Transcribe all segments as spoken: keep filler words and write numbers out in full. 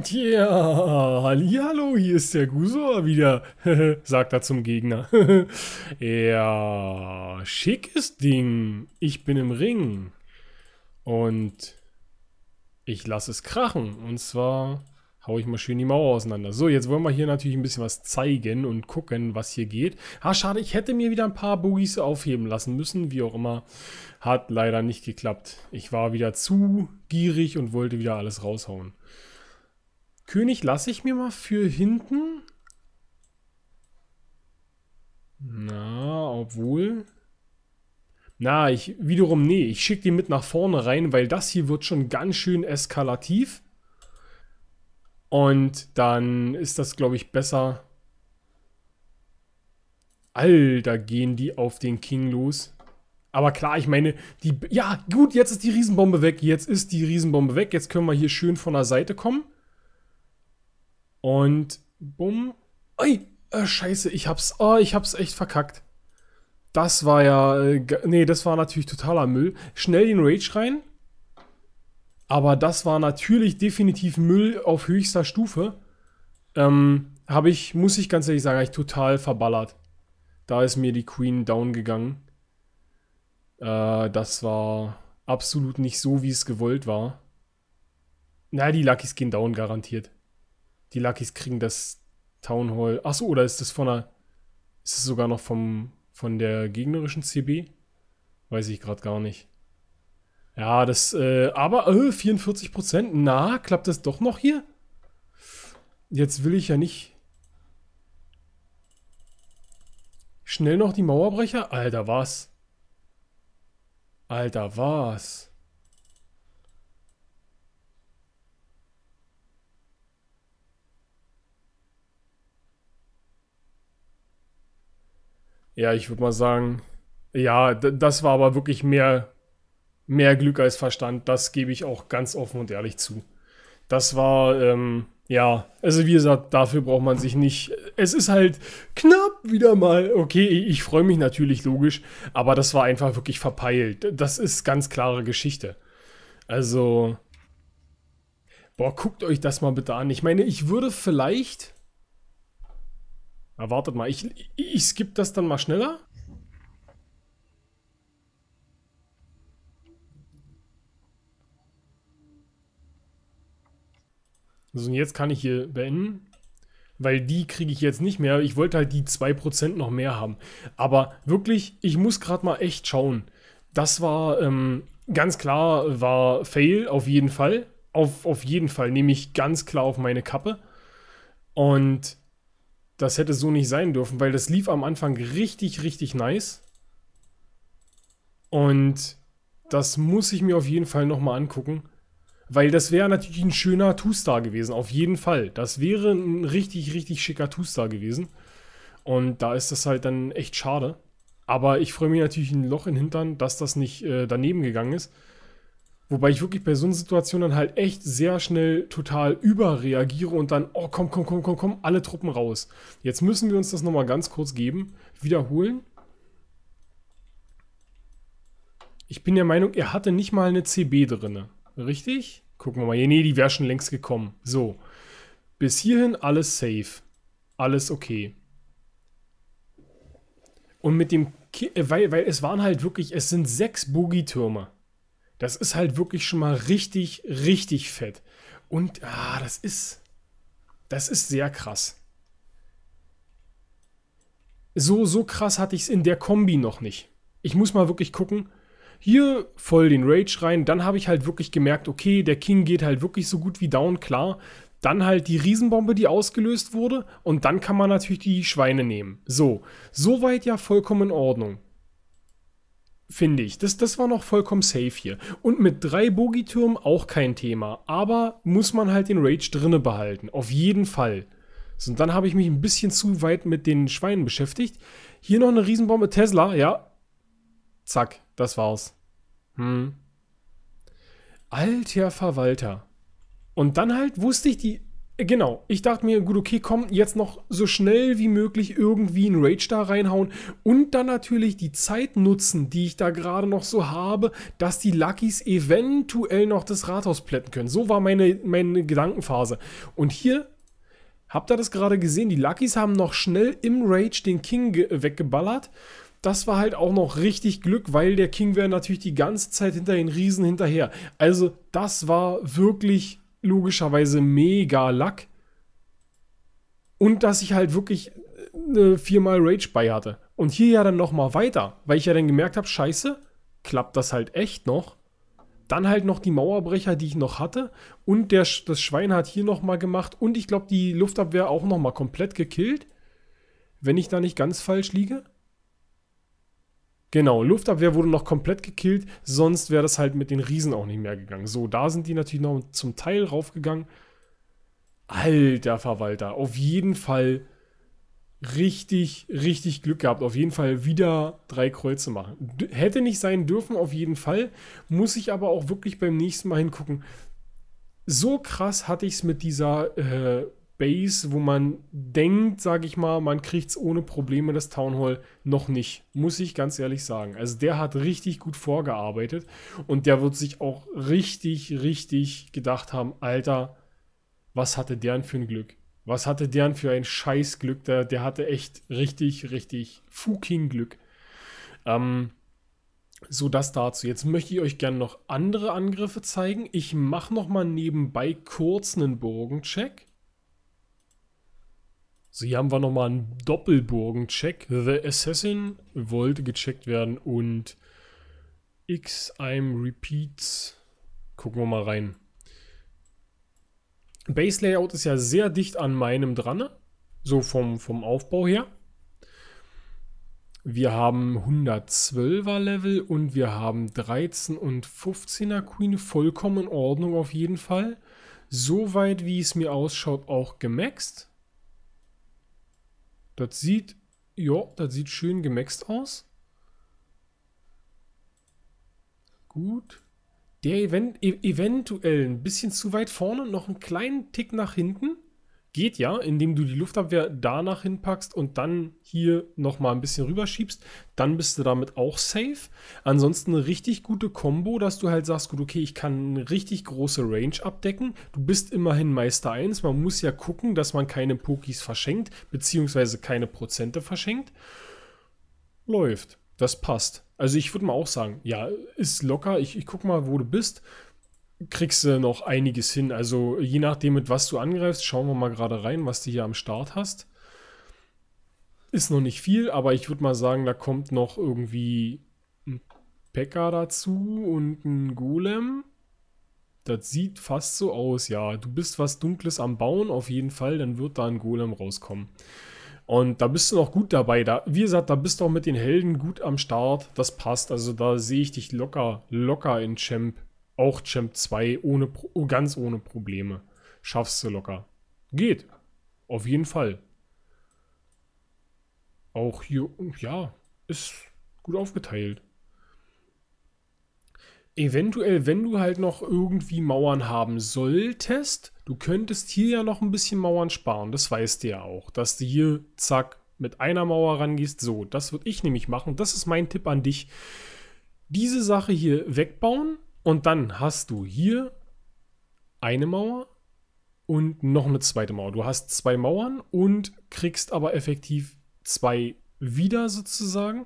kommt ihr? Hallihallo, hier ist der Gusower wieder, sagt er zum Gegner. Ja, schickes Ding. Ich bin im Ring. Und ich lasse es krachen. Und zwar hau ich mal schön die Mauer auseinander. So, jetzt wollen wir hier natürlich ein bisschen was zeigen und gucken, was hier geht. Ah, schade, ich hätte mir wieder ein paar Bogies aufheben lassen müssen. Wie auch immer, hat leider nicht geklappt. Ich war wieder zu gierig und wollte wieder alles raushauen. König lasse ich mir mal für hinten. Na, obwohl... Na, ich wiederum, nee, ich schicke die mit nach vorne rein, weil das hier wird schon ganz schön eskalativ. Und dann ist das, glaube ich, besser. Alter, gehen die auf den King los. Aber klar, ich meine, die... Ja, gut, jetzt ist die Riesenbombe weg. Jetzt ist die Riesenbombe weg. Jetzt können wir hier schön von der Seite kommen. Und bumm. Oi, äh, scheiße, ich hab's... Oh, ich hab's echt verkackt. Das war ja... Äh, nee, das war natürlich totaler Müll. Schnell den Rage rein. Aber das war natürlich definitiv Müll auf höchster Stufe. Ähm, habe ich, muss ich ganz ehrlich sagen, habe ich total verballert. Da ist mir die Queen down gegangen. Äh, das war absolut nicht so, wie es gewollt war. Na, die Luckys gehen down, garantiert. Die Luckys kriegen das Town Hall. Achso, oder ist das von der... Ist das sogar noch vom, von der gegnerischen C B? Weiß ich gerade gar nicht. Ja, das, äh, aber, äh, vierundvierzig Prozent, na, klappt das doch noch hier? Jetzt will ich ja nicht. Schnell noch die Mauerbrecher? Alter, was? Alter, was? Ja, ich würde mal sagen, ja, das war aber wirklich mehr... Mehr Glück als Verstand, das gebe ich auch ganz offen und ehrlich zu. Das war, ähm, ja, also wie gesagt, dafür braucht man sich nicht. Es ist halt knapp wieder mal. Okay, ich freue mich natürlich, logisch, aber das war einfach wirklich verpeilt. Das ist ganz klare Geschichte. Also, boah, guckt euch das mal bitte an. Ich meine, ich würde vielleicht... Na, wartet mal, ich, ich skippe das dann mal schneller. So, und jetzt kann ich hier beenden, weil die kriege ich jetzt nicht mehr. Ich wollte halt die zwei Prozent noch mehr haben. Aber wirklich, ich muss gerade mal echt schauen. Das war, ähm, ganz klar, war Fail auf jeden Fall. Auf, auf jeden Fall nehme ich ganz klar auf meine Kappe. Und das hätte so nicht sein dürfen, weil das lief am Anfang richtig, richtig nice. Und das muss ich mir auf jeden Fall nochmal angucken. Weil das wäre natürlich ein schöner Two-Star gewesen, auf jeden Fall. Das wäre ein richtig, richtig schicker Two-Star gewesen. Und da ist das halt dann echt schade. Aber ich freue mich natürlich ein Loch in den Hintern, dass das nicht äh, daneben gegangen ist. Wobei ich wirklich bei so einer Situation dann halt echt sehr schnell total überreagiere und dann, oh komm, komm, komm, komm, komm, alle Truppen raus. Jetzt müssen wir uns das nochmal ganz kurz geben. Wiederholen. Ich bin der Meinung, er hatte nicht mal eine C B drinne. Richtig? Gucken wir mal. Nee, die wäre schon längst gekommen. So. Bis hierhin alles safe. Alles okay. Und mit dem... Ki weil, weil es waren halt wirklich... Es sind sechs Bogietürme. Das ist halt wirklich schon mal richtig, richtig fett. Und... Ah, das ist... Das ist sehr krass. So, so krass hatte ich es in der Kombi noch nicht. Ich muss mal wirklich gucken... Hier voll den Rage rein, dann habe ich halt wirklich gemerkt, okay, der King geht halt wirklich so gut wie down, klar. Dann halt die Riesenbombe, die ausgelöst wurde und dann kann man natürlich die Schweine nehmen. So, soweit ja vollkommen in Ordnung. Finde ich. Das, das war noch vollkommen safe hier. Und mit drei Bogietürmen auch kein Thema, aber muss man halt den Rage drinne behalten, auf jeden Fall. So, und dann habe ich mich ein bisschen zu weit mit den Schweinen beschäftigt. Hier noch eine Riesenbombe, Tesla, ja. Zack, das war's. Hm. Alter Verwalter. Und dann halt wusste ich, die Genau, ich dachte mir, gut, okay, komm, jetzt noch so schnell wie möglich irgendwie einen Rage da reinhauen und dann natürlich die Zeit nutzen, die ich da gerade noch so habe, dass die Luckys eventuell noch das Rathaus plätten können. So war meine, meine Gedankenphase. Und hier, habt ihr das gerade gesehen, die Luckys haben noch schnell im Rage den King weggeballert. Das war halt auch noch richtig Glück, weil der King wäre natürlich die ganze Zeit hinter den Riesen hinterher. Also das war wirklich logischerweise mega Luck. Und dass ich halt wirklich äh, viermal Rage bei hatte. Und hier ja dann nochmal weiter, weil ich ja dann gemerkt habe, scheiße, klappt das halt echt noch. Dann halt noch die Mauerbrecher, die ich noch hatte. Und der, das Schwein hat hier nochmal gemacht. Und ich glaube, die Luftabwehr auch nochmal komplett gekillt. Wenn ich da nicht ganz falsch liege. Genau, Luftabwehr wurde noch komplett gekillt, sonst wäre das halt mit den Riesen auch nicht mehr gegangen. So, da sind die natürlich noch zum Teil raufgegangen. Alter Verwalter, auf jeden Fall richtig, richtig Glück gehabt. Auf jeden Fall wieder drei Kreuze machen. D- hätte nicht sein dürfen, auf jeden Fall. Muss ich aber auch wirklich beim nächsten Mal hingucken. So krass hatte ich es mit dieser äh, Base, wo man denkt, sage ich mal, man kriegt es ohne Probleme, das Town Hall, noch nicht. Muss ich ganz ehrlich sagen. Also der hat richtig gut vorgearbeitet und der wird sich auch richtig, richtig gedacht haben, Alter, was hatte deren für ein Glück? Was hatte deren für ein Scheißglück? Der, der hatte echt richtig, richtig fucking Glück. Ähm, so, das dazu. Jetzt möchte ich euch gerne noch andere Angriffe zeigen. Ich mache nochmal nebenbei kurz einen Burgencheck. So, hier haben wir nochmal einen Doppelburgen-Check. The Assassin wollte gecheckt werden und X I M Repeats. Gucken wir mal rein. Base Layout ist ja sehr dicht an meinem dran. So vom, vom Aufbau her. Wir haben hundertzwölfer Level und wir haben dreizehn und fünfzehner Queen. Vollkommen in Ordnung auf jeden Fall. Soweit wie es mir ausschaut auch gemaxt. Das sieht, ja, das sieht schön gemaxt aus. Gut. Der Event, e eventuell ein bisschen zu weit vorne, noch einen kleinen Tick nach hinten. Geht ja, indem du die Luftabwehr danach hinpackst und dann hier nochmal ein bisschen rüberschiebst. Dann bist du damit auch safe. Ansonsten eine richtig gute Kombo, dass du halt sagst, gut, okay, ich kann eine richtig große Range abdecken. Du bist immerhin Meister eins. Man muss ja gucken, dass man keine Pokis verschenkt, beziehungsweise keine Prozente verschenkt. Läuft. Das passt. Also ich würde mal auch sagen, ja, ist locker. Ich, ich guck mal, wo du bist. Kriegst du noch einiges hin. Also je nachdem, mit was du angreifst, schauen wir mal gerade rein, was du hier am Start hast. Ist noch nicht viel, aber ich würde mal sagen, da kommt noch irgendwie ein P E K K A dazu und ein Golem. Das sieht fast so aus, ja. Du bist was Dunkles am Bauen, auf jeden Fall, dann wird da ein Golem rauskommen. Und da bist du noch gut dabei. Da, wie gesagt, da bist du auch mit den Helden gut am Start. Das passt, also da sehe ich dich locker, locker in Champ. Auch Champ zwei ohne, ganz ohne Probleme. Schaffst du locker. Geht. Auf jeden Fall. Auch hier, ja, ist gut aufgeteilt. Eventuell, wenn du halt noch irgendwie Mauern haben solltest, du könntest hier ja noch ein bisschen Mauern sparen. Das weißt du ja auch. Dass du hier, zack, mit einer Mauer rangehst. So, das würde ich nämlich machen. Das ist mein Tipp an dich. Diese Sache hier wegbauen. Und dann hast du hier eine Mauer und noch eine zweite Mauer. Du hast zwei Mauern und kriegst aber effektiv zwei wieder sozusagen.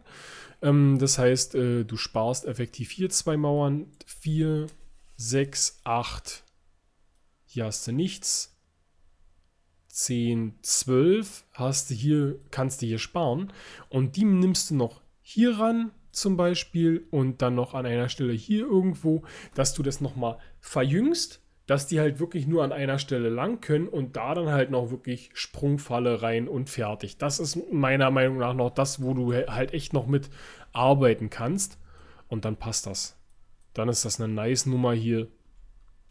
Ähm, das heißt, äh, du sparst effektiv hier zwei Mauern. Vier, sechs, acht. Hier hast du nichts. Zehn, zwölf hast du hier, kannst du hier sparen. Und die nimmst du noch hier ran. Zum Beispiel und dann noch an einer Stelle hier irgendwo, dass du das nochmal verjüngst, dass die halt wirklich nur an einer Stelle lang können und da dann halt noch wirklich Sprungfalle rein und fertig. Das ist meiner Meinung nach noch das, wo du halt echt noch mit arbeiten kannst und dann passt das. Dann ist das eine nice Nummer hier.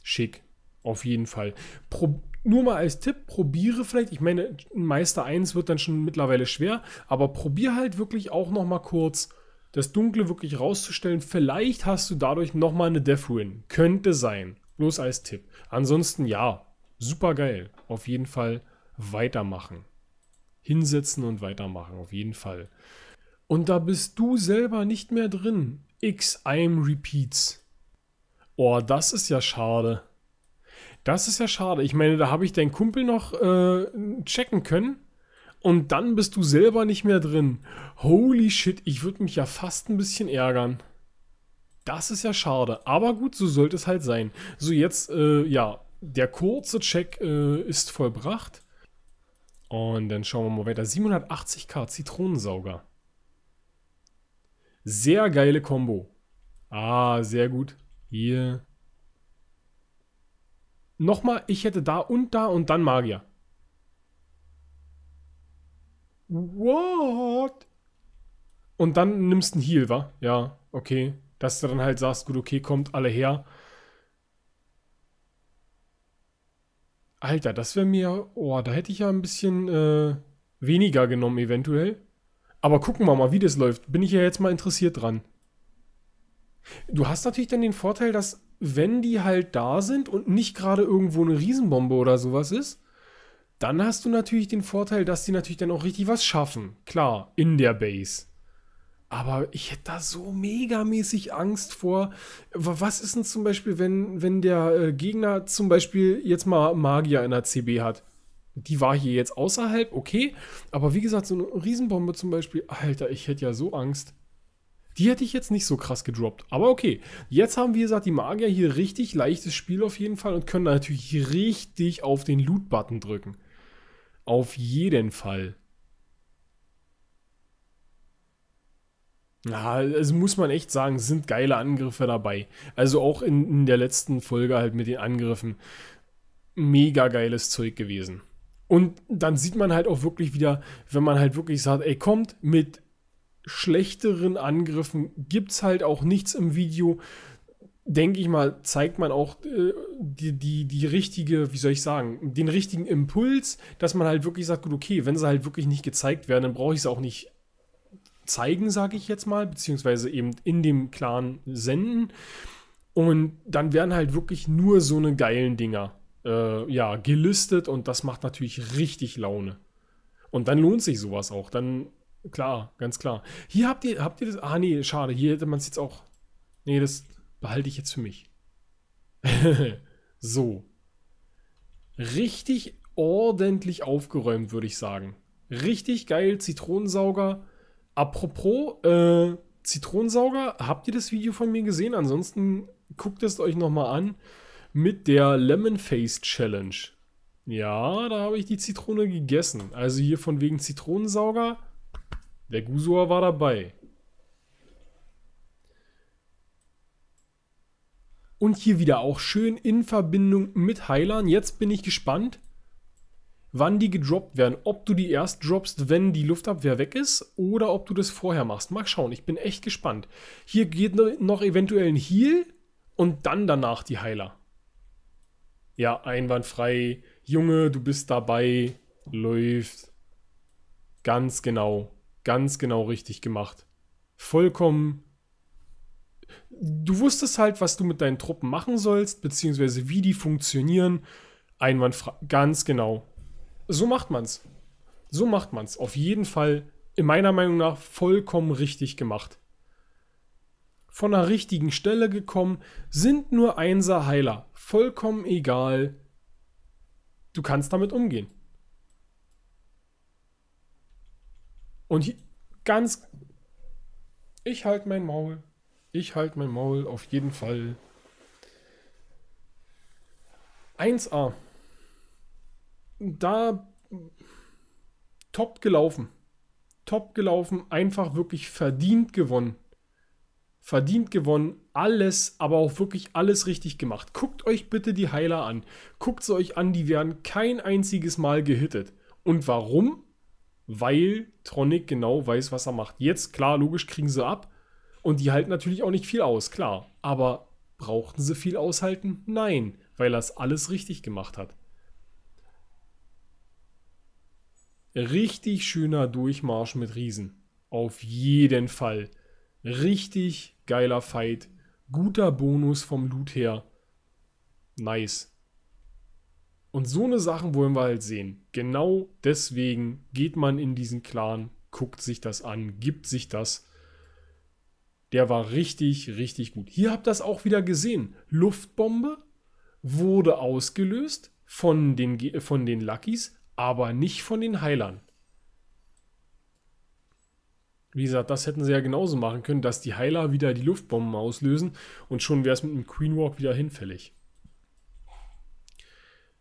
Schick. Auf jeden Fall. Pro Nur mal als Tipp, probiere vielleicht, ich meine, Meister eins wird dann schon mittlerweile schwer, aber probier halt wirklich auch nochmal kurz das Dunkle wirklich rauszustellen, vielleicht hast du dadurch nochmal eine Death Ruin. Könnte sein. Bloß als Tipp. Ansonsten ja, super geil. auf jeden Fall weitermachen. Hinsetzen und weitermachen, auf jeden Fall. Und da bist du selber nicht mehr drin. X I M Repeats. Oh, das ist ja schade. Das ist ja schade. Ich meine, da habe ich deinen Kumpel noch äh, checken können. Und dann bist du selber nicht mehr drin. Holy shit, ich würde mich ja fast ein bisschen ärgern. Das ist ja schade. Aber gut, so sollte es halt sein. So, jetzt, äh, ja, der kurze Check äh, ist vollbracht. Und dann schauen wir mal weiter. siebenhundertachtzigtausend Zitronensauger. Sehr geile Kombo. Ah, sehr gut. Hier. Nochmal, ich hätte da und da und dann Magier. What? Und dann nimmst du einen Heal, wa? Ja, okay. Dass du dann halt sagst, gut, okay, kommt alle her. Alter, das wäre mir... Oh, da hätte ich ja ein bisschen äh, weniger genommen eventuell. Aber gucken wir mal, wie das läuft. Bin ich ja jetzt mal interessiert dran. Du hast natürlich dann den Vorteil, dass wenn die halt da sind und nicht gerade irgendwo eine Riesenbombe oder sowas ist, dann hast du natürlich den Vorteil, dass die natürlich dann auch richtig was schaffen. Klar, in der Base. Aber ich hätte da so megamäßig Angst vor. Was ist denn zum Beispiel, wenn, wenn der Gegner zum Beispiel jetzt mal Magier in der C B hat? Die war hier jetzt außerhalb, okay. Aber wie gesagt, so eine Riesenbombe zum Beispiel. Alter, ich hätte ja so Angst. Die hätte ich jetzt nicht so krass gedroppt. Aber okay, jetzt haben, wie gesagt, die Magier hier richtig leichtes Spiel auf jeden Fall. Und können natürlich richtig auf den Loot-Button drücken. Auf jeden Fall. Ja, also muss man echt sagen, sind geile Angriffe dabei. Also auch in, in der letzten Folge halt mit den Angriffen. Mega geiles Zeug gewesen. Und dann sieht man halt auch wirklich wieder, wenn man halt wirklich sagt, ey, kommt, mit schlechteren Angriffen gibt's halt auch nichts im Video. Denke ich mal, zeigt man auch äh, die, die, die richtige, wie soll ich sagen, den richtigen Impuls, dass man halt wirklich sagt, gut, okay, wenn sie halt wirklich nicht gezeigt werden, dann brauche ich es auch nicht zeigen, sage ich jetzt mal, beziehungsweise eben in dem Clan senden. Und dann werden halt wirklich nur so eine geilen Dinger äh, ja, gelistet und das macht natürlich richtig Laune. Und dann lohnt sich sowas auch. Dann, klar, ganz klar. Hier habt ihr, habt ihr das, ah nee, schade, hier hätte man es jetzt auch, nee, das behalte ich jetzt für mich. So. Richtig ordentlich aufgeräumt, würde ich sagen. Richtig geil, Zitronensauger. Apropos äh, Zitronensauger, habt ihr das Video von mir gesehen? Ansonsten guckt es euch nochmal an mit der Lemon Face Challenge. Ja, da habe ich die Zitrone gegessen. Also hier von wegen Zitronensauger, der Gusower war dabei. Und hier wieder auch schön in Verbindung mit Heilern. Jetzt bin ich gespannt, wann die gedroppt werden. Ob du die erst droppst, wenn die Luftabwehr weg ist, oder ob du das vorher machst. Mal schauen, ich bin echt gespannt. Hier geht noch eventuell ein Heal und dann danach die Heiler. Ja, einwandfrei. Junge, du bist dabei. Läuft. Ganz genau. Ganz genau richtig gemacht. Vollkommen. Du wusstest halt, was du mit deinen Truppen machen sollst, beziehungsweise wie die funktionieren. Einwandfrei. Ganz genau. So macht man's. So macht man's. Auf jeden Fall, in meiner Meinung nach, vollkommen richtig gemacht. Von einer richtigen Stelle gekommen, sind nur Einser Heiler. Vollkommen egal. Du kannst damit umgehen. Und hier, ganz... Ich halt mein Maul. Ich halt mein Maul, auf jeden Fall. eins A. Da top gelaufen. Top gelaufen, einfach wirklich verdient gewonnen. Verdient gewonnen, alles, aber auch wirklich alles richtig gemacht. Guckt euch bitte die Heiler an. Guckt sie euch an, die werden kein einziges Mal gehittet. Und warum? Weil Tronic genau weiß, was er macht. Jetzt, klar, logisch kriegen sie ab. Und die halten natürlich auch nicht viel aus, klar. Aber brauchten sie viel aushalten? Nein, weil er es alles richtig gemacht hat. Richtig schöner Durchmarsch mit Riesen. Auf jeden Fall. Richtig geiler Fight. Guter Bonus vom Loot her. Nice. Und so eine Sachen wollen wir halt sehen. Genau deswegen geht man in diesen Clan, guckt sich das an, gibt sich das. Der war richtig, richtig gut. Hier habt ihr das auch wieder gesehen. Luftbombe wurde ausgelöst von den, von den Luckys, aber nicht von den Heilern. Wie gesagt, das hätten sie ja genauso machen können, dass die Heiler wieder die Luftbomben auslösen und schon wäre es mit einem Queen Walk wieder hinfällig.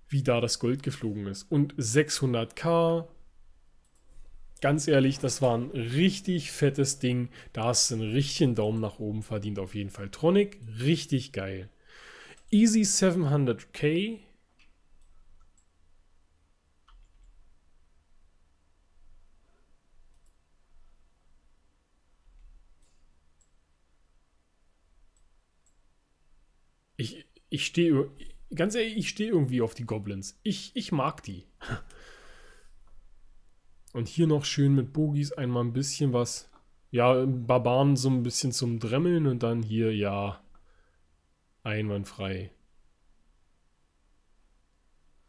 Wie da das Gold geflogen ist. Und sechshunderttausend. Ganz ehrlich, das war ein richtig fettes Ding. Da hast du einen richtigen Daumen nach oben verdient auf jeden Fall. Tronic, richtig geil. Easy siebenhunderttausend. Ich, ich stehe, ganz ehrlich, ich stehe irgendwie auf die Goblins. Ich, ich mag die. Und hier noch schön mit Bogies einmal ein bisschen was. Ja, Barbaren so ein bisschen zum Dremmeln und dann hier, ja, einwandfrei.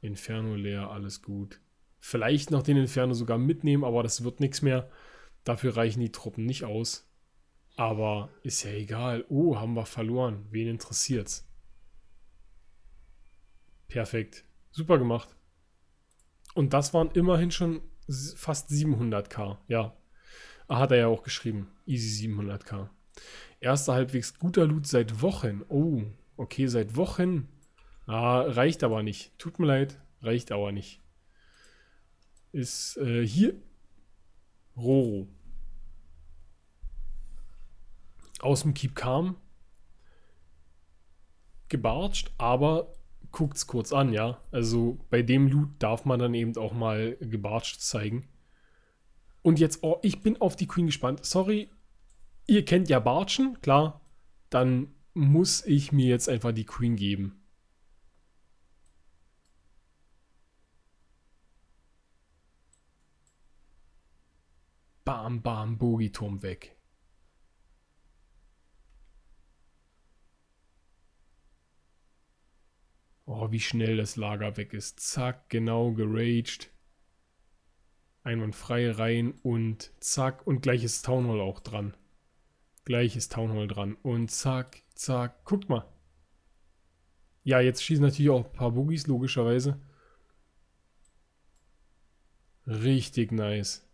Inferno leer, alles gut. Vielleicht noch den Inferno sogar mitnehmen, aber das wird nichts mehr. Dafür reichen die Truppen nicht aus. Aber ist ja egal. Oh, haben wir verloren. Wen interessiert's? Perfekt. Super gemacht. Und das waren immerhin schon fast siebenhunderttausend, ja. Ah, hat er ja auch geschrieben. Easy siebenhunderttausend. Erster halbwegs guter Loot seit Wochen. Oh, okay, seit Wochen. Ah, reicht aber nicht. Tut mir leid, reicht aber nicht. Ist äh, hier Roro. Aus dem Keep kam. Gebartscht, aber guckt's kurz an, ja. Also bei dem Loot darf man dann eben auch mal gebartscht zeigen. Und jetzt, oh, ich bin auf die Queen gespannt. Sorry, ihr kennt ja Bartschen, klar. Dann muss ich mir jetzt einfach die Queen geben. Bam, bam, Bogiturm weg. Oh, wie schnell das Lager weg ist. Zack, genau, geraged. Einwandfrei rein und zack. Und gleich ist Town Hall auch dran. Gleich ist Town Hall dran. Und zack, zack. Guckt mal. Ja, jetzt schießen natürlich auch ein paar Bogies, logischerweise. Richtig nice.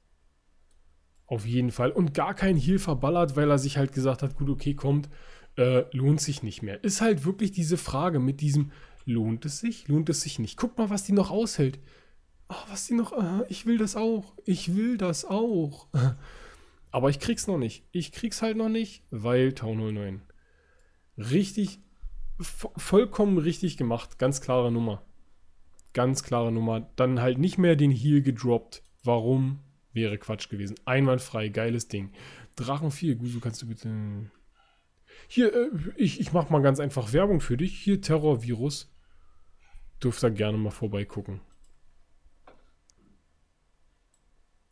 Auf jeden Fall. Und gar kein Heal verballert, weil er sich halt gesagt hat, gut, okay, kommt. Äh, lohnt sich nicht mehr. Ist halt wirklich diese Frage mit diesem... Lohnt es sich? Lohnt es sich nicht? Guck mal, was die noch aushält. Oh, was die noch... Ah, ich will das auch. Ich will das auch. Aber ich krieg's noch nicht. Ich krieg's halt noch nicht, weil Town Hall neun. Richtig, vollkommen richtig gemacht. Ganz klare Nummer. Ganz klare Nummer. Dann halt nicht mehr den Heal gedroppt. Warum? Wäre Quatsch gewesen. Einwandfrei, geiles Ding. Drachen vier, Gusu, kannst du bitte... Hier, äh, ich, ich mach mal ganz einfach Werbung für dich. Hier, Terror-Virus. Dürft ihr gerne mal vorbeigucken.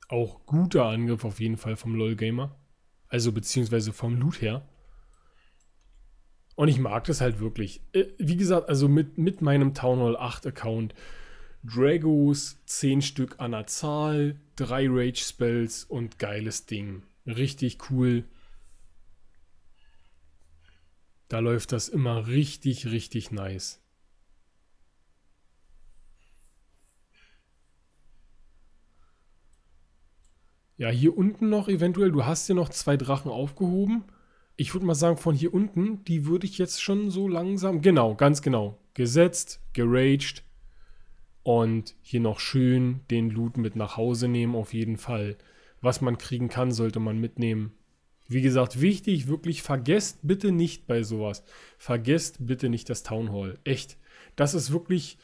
Auch guter Angriff auf jeden Fall vom LOL Gamer. Also beziehungsweise vom Loot her. Und ich mag das halt wirklich. Äh, wie gesagt, also mit, mit meinem Town Hall acht Account. Dragos, zehn Stück an der Zahl, drei Rage Spells und geiles Ding. Richtig cool. Da läuft das immer richtig, richtig nice. Ja, hier unten noch eventuell, du hast ja noch zwei Drachen aufgehoben. Ich würde mal sagen, von hier unten, die würde ich jetzt schon so langsam... Genau, ganz genau. Gesetzt, geraged. Und hier noch schön den Loot mit nach Hause nehmen, auf jeden Fall. Was man kriegen kann, sollte man mitnehmen. Wie gesagt, wichtig, wirklich, vergesst bitte nicht bei sowas. Vergesst bitte nicht das Town Hall. Echt. Das ist wirklich,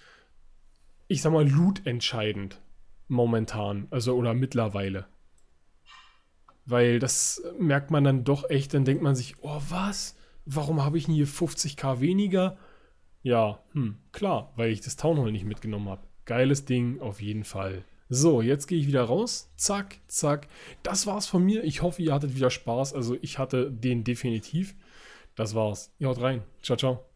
ich sag mal, loot entscheidend. Momentan. Also, oder mittlerweile. Weil das merkt man dann doch echt. Dann denkt man sich, oh, was? Warum habe ich denn hier fünfzigtausend weniger? Ja, hm, klar, weil ich das Town Hall nicht mitgenommen habe. Geiles Ding, auf jeden Fall. So, jetzt gehe ich wieder raus. Zack, zack. Das war's von mir. Ich hoffe, ihr hattet wieder Spaß. Also ich hatte den definitiv. Das war's. Ihr haut rein. Ciao, ciao.